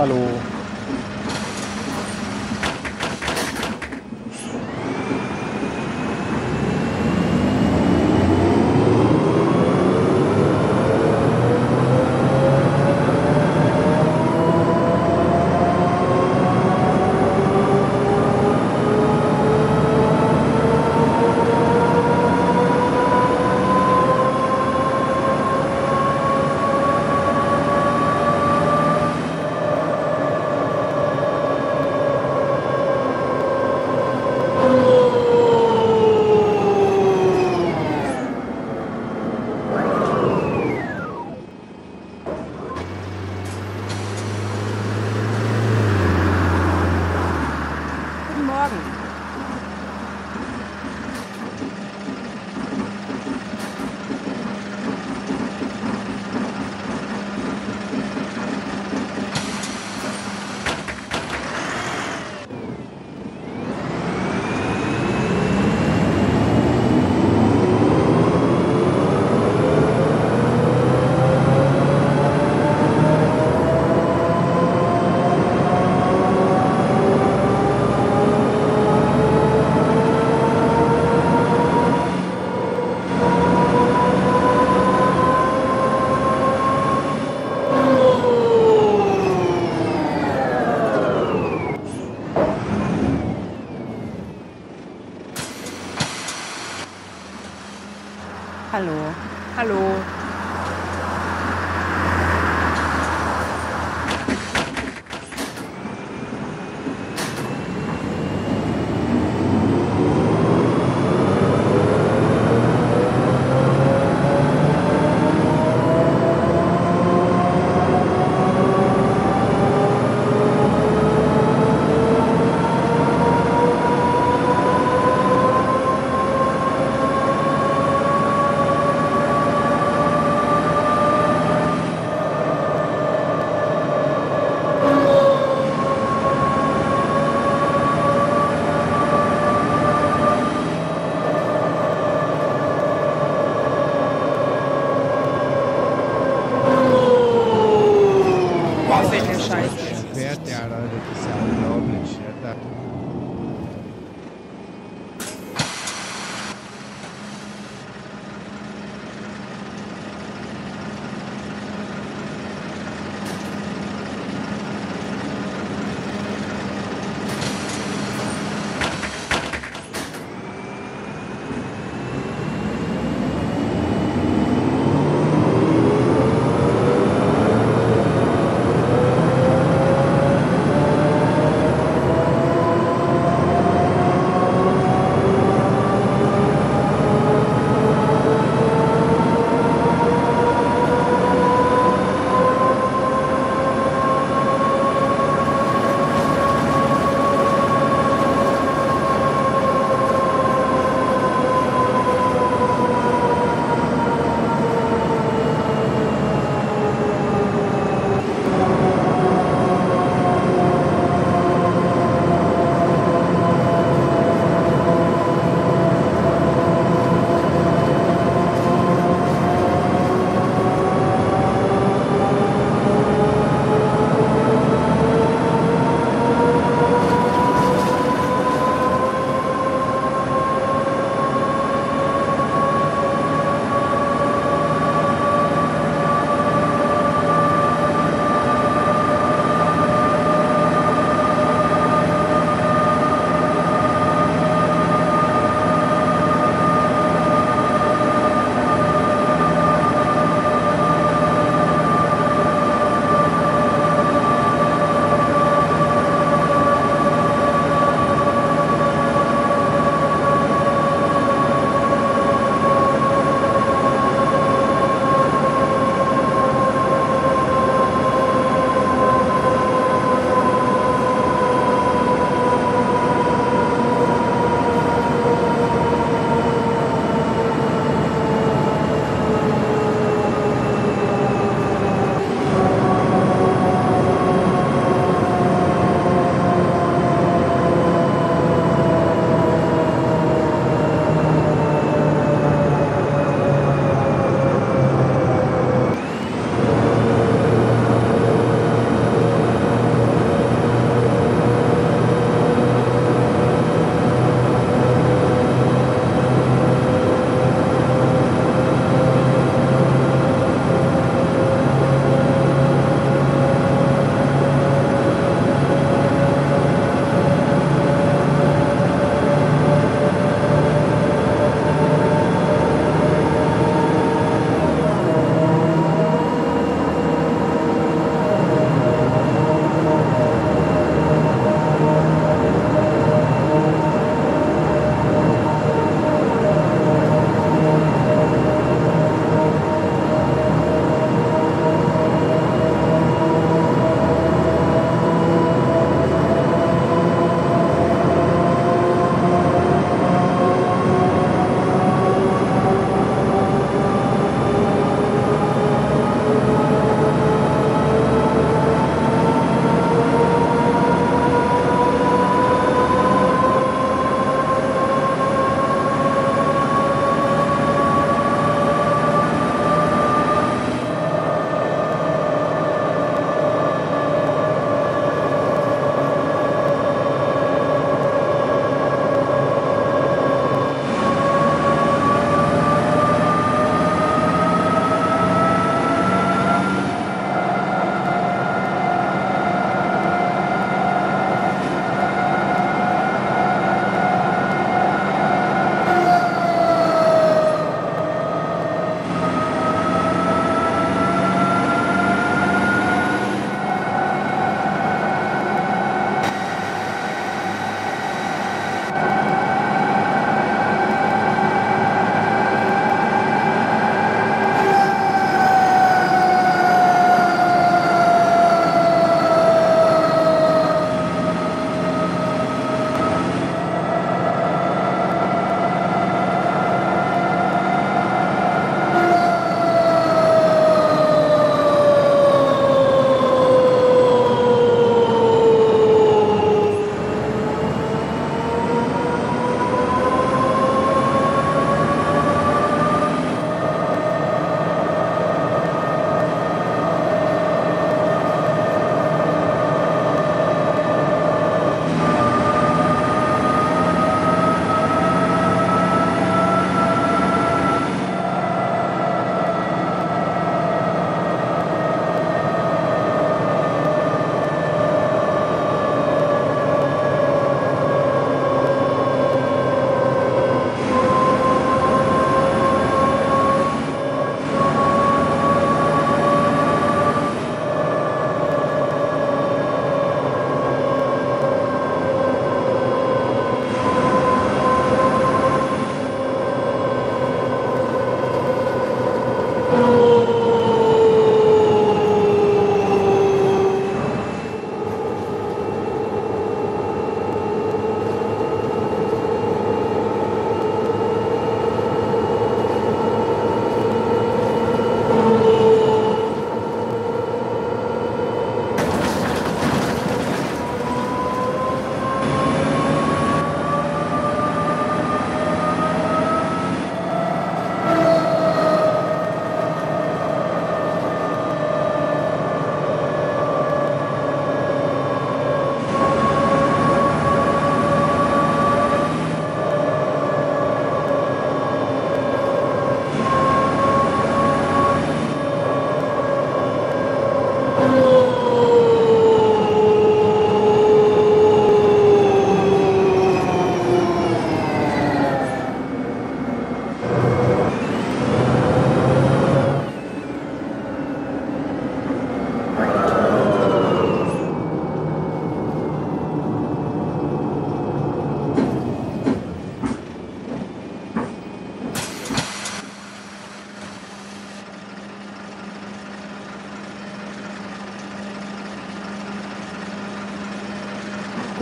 Hallo. Hallo. Hallo.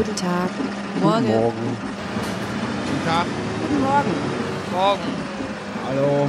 Guten Tag. Morgen. Guten Morgen. Guten Tag. Guten Morgen. Morgen. Hallo.